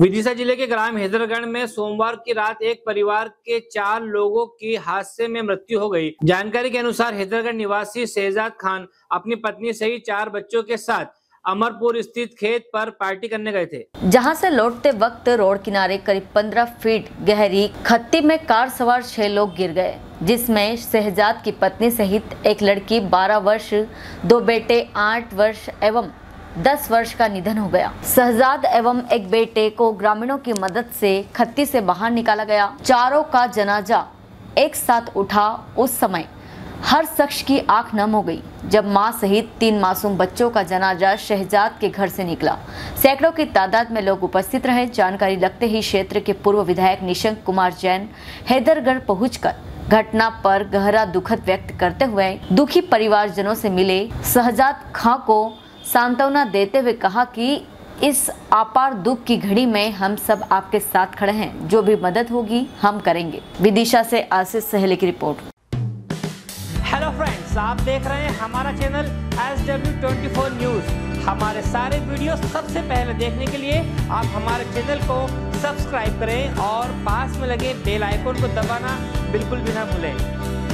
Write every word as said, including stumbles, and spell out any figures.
विदिशा जिले के ग्राम हैदरगढ़ में सोमवार की रात एक परिवार के चार लोगों की हादसे में मृत्यु हो गई। जानकारी के अनुसार हैदरगढ़ निवासी शहजाद खान अपनी पत्नी सहित चार बच्चों के साथ अमरपुर स्थित खेत पर पार्टी करने गए थे, जहां से लौटते वक्त रोड किनारे करीब पंद्रह फीट गहरी खत्ती में कार सवार छह लोग गिर गए, जिसमें शहजाद की पत्नी सहित एक लड़की बारह वर्ष, दो बेटे आठ वर्ष एवं दस वर्ष का निधन हो गया। शहजाद एवं एक बेटे को ग्रामीणों की मदद से खत्ती से बाहर निकाला गया। चारों का जनाजा एक साथ उठा। उस समय हर शख्स की आंख नम हो गई जब मां सहित तीन मासूम बच्चों का जनाजा शहजाद के घर से निकला। सैकड़ों की तादाद में लोग उपस्थित रहे। जानकारी लगते ही क्षेत्र के पूर्व विधायक निशंक कुमार जैन हैदरगढ़ पहुंचकर घटना पर गहरा दुखद व्यक्त करते हुए दुखी परिवारजनों से मिले। शहजाद खां को सांत्वना देते हुए कहा कि इस अपार दुख की घड़ी में हम सब आपके साथ खड़े हैं, जो भी मदद होगी हम करेंगे। विदिशा से आशीष सहेले की रिपोर्ट। हेलो फ्रेंड्स, आप देख रहे हैं हमारा चैनल एस डब्ल्यू चौबीस न्यूज़। हमारे सारे वीडियो सबसे पहले देखने के लिए आप हमारे चैनल को सब्सक्राइब करें और पास में लगे बेल आइकन को दबाना बिल्कुल भी ना भूलें।